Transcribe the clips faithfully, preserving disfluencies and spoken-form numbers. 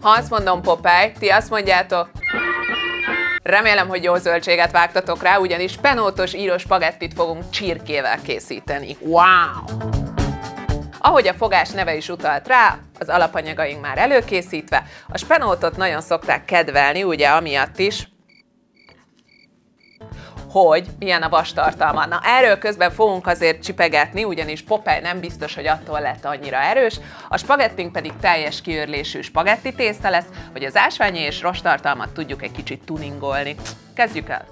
Ha azt mondom Popeye, ti azt mondjátok? Remélem, hogy jó zöldséget vágtatok rá, ugyanis spenótos-írós spagettit fogunk csirkével készíteni. Wow! Ahogy a fogás neve is utalt rá, az alapanyagaink már előkészítve, a spenótot nagyon szokták kedvelni, ugye amiatt is, hogy milyen a vastartalma. Na, erről közben fogunk azért csipegetni, ugyanis Popeye nem biztos, hogy attól lett annyira erős, a spagettink pedig teljes kiőrlésű spagetti tészta lesz, hogy az ásványi és rosttartalmat tudjuk egy kicsit tuningolni. Kezdjük el!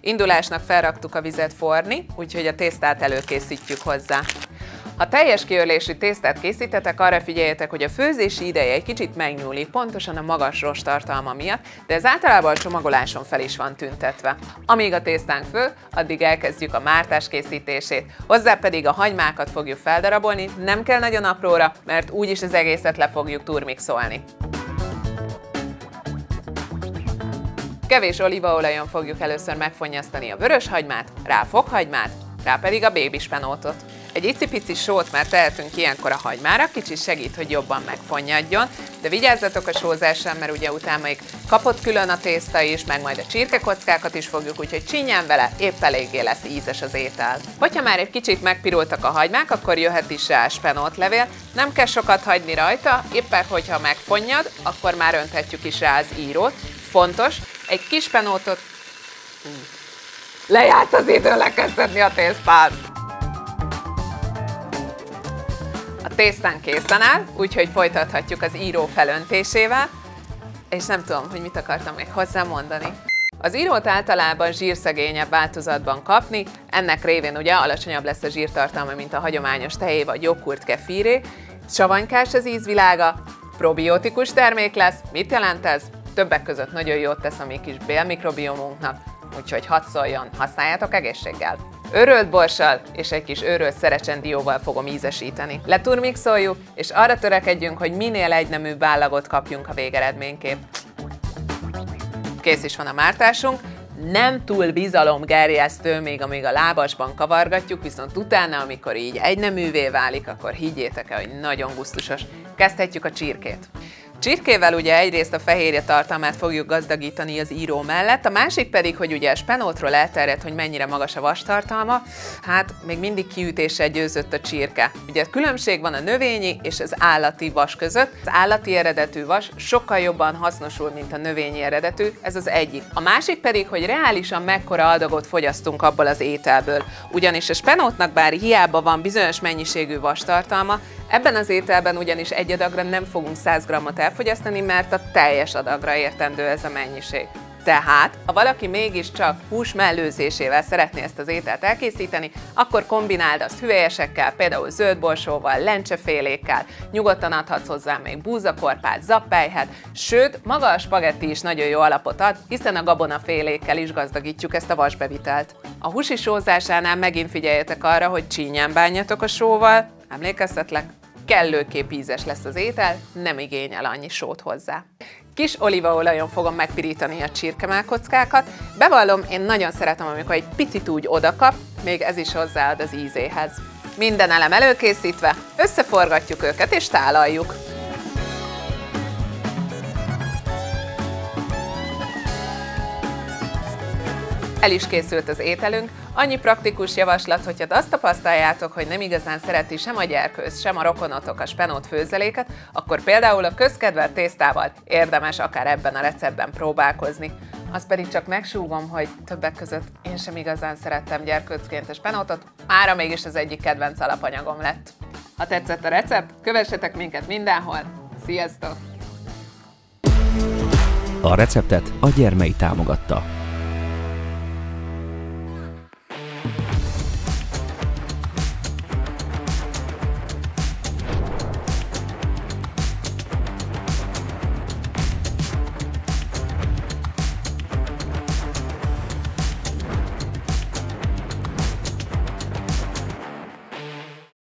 Indulásnak felraktuk a vizet forrni, úgyhogy a tésztát előkészítjük hozzá. Ha teljes kiőrlésű tésztát készítetek, arra figyeljetek, hogy a főzési ideje egy kicsit megnyúlik, pontosan a magas rosttartalma miatt, de ez általában a csomagoláson fel is van tüntetve. Amíg a tésztánk fő, addig elkezdjük a mártás készítését. Hozzá pedig a hagymákat fogjuk feldarabolni, nem kell nagyon apróra, mert úgyis az egészet le fogjuk turmixolni. Kevés olívaolajon fogjuk először megfonyasztani a vöröshagymát, rá a fokhagymát, rá pedig a baby spenótot. Egy icipici sót már tehetünk ilyenkor a hagymára, kicsit segít, hogy jobban megfonnyadjon, de vigyázzatok a sózásra, mert ugye utána még kapott külön a tészta is, meg majd a csirkekockákat is fogjuk, úgyhogy csínyen vele, épp eléggé lesz ízes az étel. Hogyha már egy kicsit megpirultak a hagymák, akkor jöhet is rá a spenótlevél, nem kell sokat hagyni rajta, éppen hogyha megfonnyad, akkor már önthetjük is rá az írót. Fontos, egy kis spenótot... Lejárt az idő leköszönni a tésztát! A tésztán készen áll, úgyhogy folytathatjuk az író felöntésével, és nem tudom, hogy mit akartam még hozzá mondani. Az írót általában zsírszegényebb változatban kapni, ennek révén ugye alacsonyabb lesz a zsírtartalma, mint a hagyományos tejé vagy joghurt kefiré, savanykás az ízvilága, probiotikus termék lesz. Mit jelent ez? Többek között nagyon jót tesz a mi kis bélmikrobiomunknak, úgyhogy hadd szóljon, használjátok egészséggel! Őrölt borssal és egy kis őrölt szerecsendióval fogom ízesíteni. Leturmixoljuk, és arra törekedjünk, hogy minél egyneműbb vállagot kapjunk a végeredményképp. Kész is van a mártásunk. Nem túl bizalomgerjesztő, még amíg a lábasban kavargatjuk, viszont utána, amikor így egyneművé válik, akkor higgyétek el, hogy nagyon gusztusos. Kezdhetjük a csirkét. Csirkével ugye egyrészt a fehérje tartalmát fogjuk gazdagítani az író mellett, a másik pedig, hogy ugye a spenótról elterjedt, hogy mennyire magas a vastartalma, hát még mindig kiütéssel győzött a csirke. Ugye különbség van a növényi és az állati vas között. Az állati eredetű vas sokkal jobban hasznosul, mint a növényi eredetű, ez az egyik. A másik pedig, hogy reálisan mekkora adagot fogyasztunk abból az ételből. Ugyanis a spenótnak bár hiába van bizonyos mennyiségű vastartalma, ebben az ételben ugyanis egy adagra nem fogunk száz grammot elfogyasztani, mert a teljes adagra értendő ez a mennyiség. Tehát, ha valaki mégiscsak hús mellőzésével szeretné ezt az ételt elkészíteni, akkor kombináld azt hüvelyesekkel, például zöldborsóval, lencsefélékkel, nyugodtan adhatsz hozzá még búzakorpát, zappelyhet, sőt, maga a spagetti is nagyon jó alapot ad, hiszen a gabonafélékkel is gazdagítjuk ezt a vasbevitelt. A húsi sózásánál megint figyeljetek arra, hogy csínyen bánjatok a sóval, emlékeztetlek? Kellőképp ízes lesz az étel, nem igényel annyi sót hozzá. Kis olívaolajon fogom megpirítani a csirkemálkockákat. Bevallom, én nagyon szeretem, amikor egy picit úgy odakap, még ez is hozzáad az ízéhez. Minden elem előkészítve, összeforgatjuk őket és tálaljuk. El is készült az ételünk, annyi praktikus javaslat, hogyha azt tapasztaljátok, hogy nem igazán szereti sem a gyerkőz, sem a rokonotok a spenót főzeléket, akkor például a közkedvelt tésztával érdemes akár ebben a receptben próbálkozni. Azt pedig csak megsúgom, hogy többek között én sem igazán szerettem gyerkőcként a spenótot, mára mégis az egyik kedvenc alapanyagom lett. Ha tetszett a recept, kövessetek minket mindenhol, sziasztok! A receptet a Gyermei támogatta.